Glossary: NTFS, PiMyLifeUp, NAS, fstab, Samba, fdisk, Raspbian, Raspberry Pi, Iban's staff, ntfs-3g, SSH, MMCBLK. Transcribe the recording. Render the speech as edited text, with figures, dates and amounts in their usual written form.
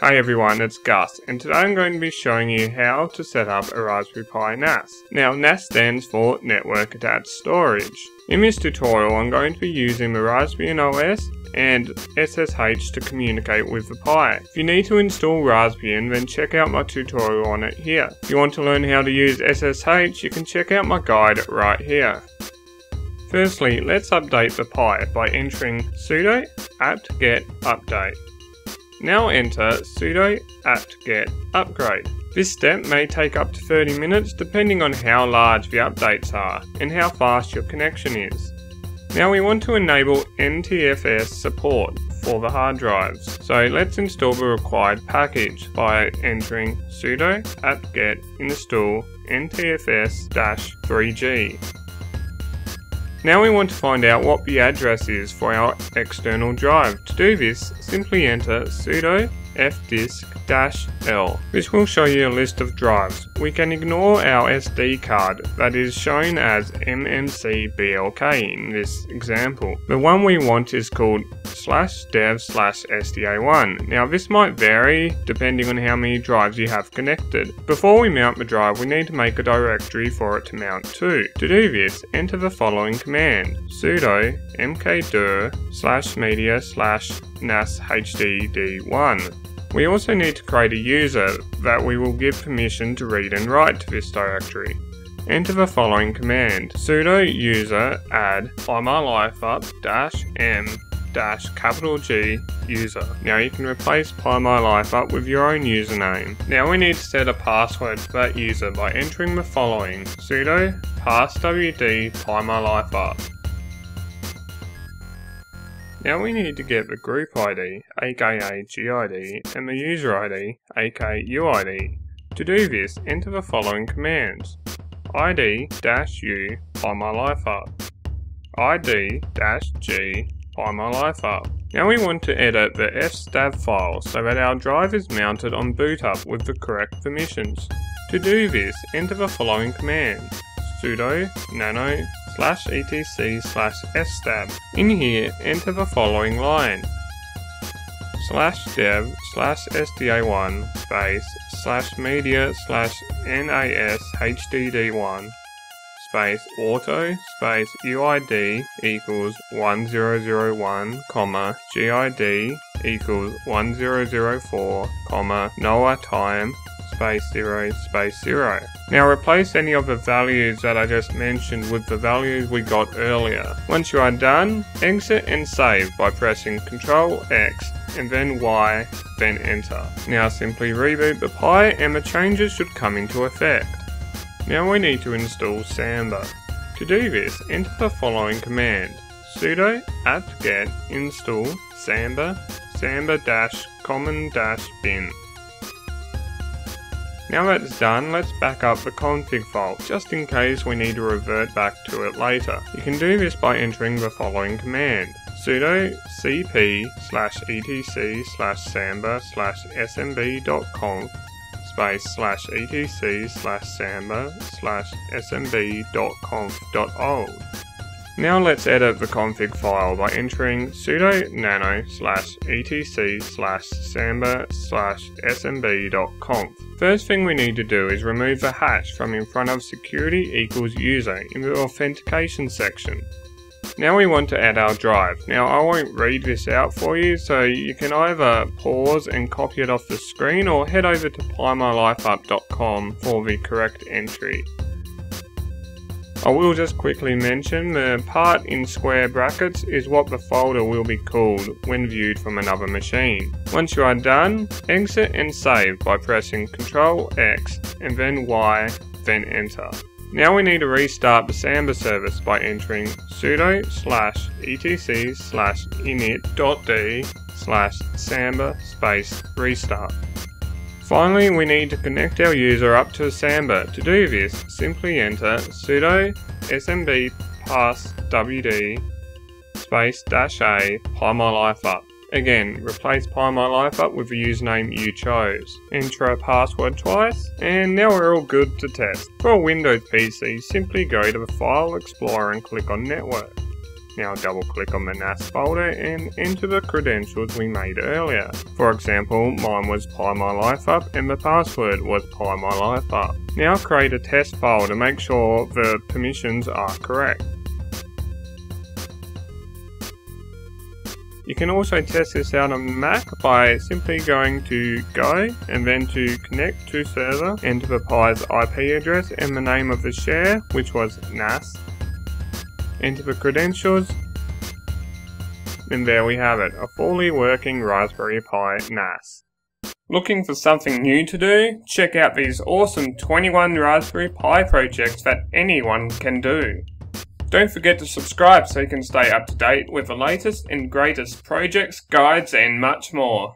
Hi everyone, it's Gus, and today I'm going to be showing you how to set up a Raspberry Pi NAS. Now, NAS stands for Network Attached Storage. In this tutorial, I'm going to be using the Raspbian OS and SSH to communicate with the Pi. If you need to install Raspbian, then check out my tutorial on it here. If you want to learn how to use SSH, you can check out my guide right here. Firstly, let's update the Pi by entering sudo apt-get update. Now enter sudo apt-get upgrade. This step may take up to 30 minutes depending on how large the updates are and how fast your connection is. Now we want to enable NTFS support for the hard drives, so let's install the required package by entering sudo apt-get install ntfs-3g. Now we want to find out what the address is for our external drive. To do this, simply enter sudo fdisk-l, which will show you a list of drives. We can ignore our SD card that is shown as MMCBLK in this example. The one we want is called /dev/sda1. Now this might vary depending on how many drives you have connected. Before we mount the drive, we need to make a directory for it to mount to. To do this, enter the following command, sudo mkdir /media/nashdd1. We also need to create a user that we will give permission to read and write to this directory. Enter the following command, sudo user add PiMyLifeUp -m -G user. Now you can replace PiMyLifeUp with your own username. Now we need to set a password for that user by entering the following, sudo passwd PiMyLifeUp. Now we need to get the group ID, aka GID, and the user ID, aka UID. To do this, enter the following commands, id-u PiMyLifeUp, id-g PiMyLifeUp. Now we want to edit the fstab file so that our drive is mounted on boot up with the correct permissions. To do this, enter the following command, sudo nano /etc/fstab. In here, enter the following line, /dev/sda1 space /media/nashdd1 space auto space uid equals 1001, comma gid equals 1004, comma NOAA time space 0 space 0. Now replace any of the values that I just mentioned with the values we got earlier. Once you are done, exit and save by pressing Ctrl X and then Y, then enter. Now simply reboot the Pi and the changes should come into effect. Now we need to install Samba. To do this, enter the following command, sudo apt-get install samba samba-common-bin. Now that's done, let's back up the config file, just in case we need to revert back to it later. You can do this by entering the following command, sudo cp/etc/samba/smb.conf space /etc/samba/smb.conf.old. Now let's edit the config file by entering sudo nano /etc/samba/smb.conf. First thing we need to do is remove the hash from in front of security equals user in the authentication section. Now we want to add our drive. Now I won't read this out for you, so you can either pause and copy it off the screen or head over to PiMyLifeUp.com for the correct entry. I will just quickly mention the part in square brackets is what the folder will be called when viewed from another machine. Once you are done, exit and save by pressing Ctrl X and then Y, then enter. Now we need to restart the Samba service by entering sudo /etc/init.d/samba/restart. Finally, we need to connect our user up to Samba. To do this, simply enter sudo smb-passwd -a PiMyLifeUp. Again, replace PiMyLifeUp with the username you chose. Enter a password twice, and now we're all good to test. For a Windows PC, simply go to the File Explorer and click on Network. Now double click on the NAS folder and enter the credentials we made earlier. For example, mine was PiMyLifeUp and the password was PiMyLifeUp. Now create a test file to make sure the permissions are correct. You can also test this out on Mac by simply going to Go and then to Connect to Server, enter the Pi's IP address and the name of the share, which was NAS, enter the credentials, and there we have it, a fully working Raspberry Pi NAS. Looking for something new to do? Check out these awesome 21 Raspberry Pi projects that anyone can do. Don't forget to subscribe so you can stay up to date with the latest and greatest projects, guides and much more.